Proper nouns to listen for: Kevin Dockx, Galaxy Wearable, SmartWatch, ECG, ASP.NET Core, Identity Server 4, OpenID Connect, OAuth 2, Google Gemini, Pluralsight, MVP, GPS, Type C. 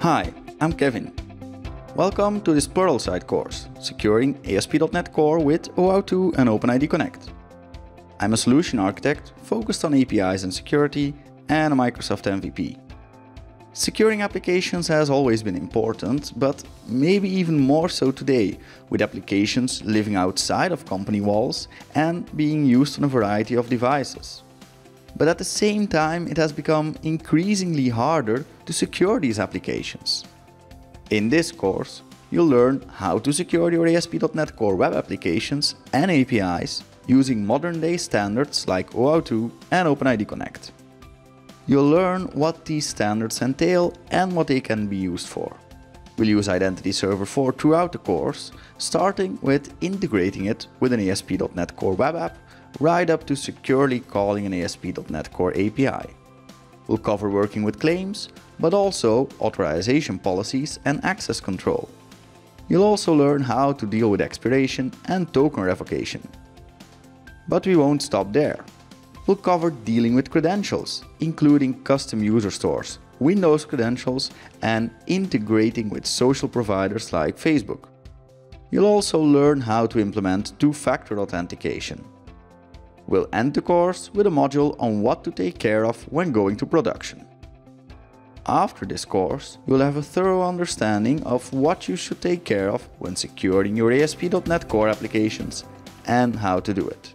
Hi, I'm Kevin. Welcome to this Pluralsight course, Securing ASP.NET Core with OAuth 2 and OpenID Connect. I'm a solution architect focused on APIs and security and a Microsoft MVP. Securing applications has always been important, but maybe even more so today, with applications living outside of company walls and being used on a variety of devices. But at the same time, it has become increasingly harder to secure these applications. In this course, you'll learn how to secure your ASP.NET Core web applications and APIs using modern-day standards like OAuth 2 and OpenID Connect. You'll learn what these standards entail and what they can be used for. We'll use Identity Server 4 throughout the course, starting with integrating it with an ASP.NET Core web app, right up to securely calling an ASP.NET Core API. We'll cover working with claims, but also authorization policies and access control. You'll also learn how to deal with expiration and token revocation. But we won't stop there. We'll cover dealing with credentials, including custom user stores, Windows credentials, and integrating with social providers like Facebook. You'll also learn how to implement two-factor authentication. We'll end the course with a module on what to take care of when going to production. After this course, you'll have a thorough understanding of what you should take care of when securing your ASP.NET Core applications and how to do it.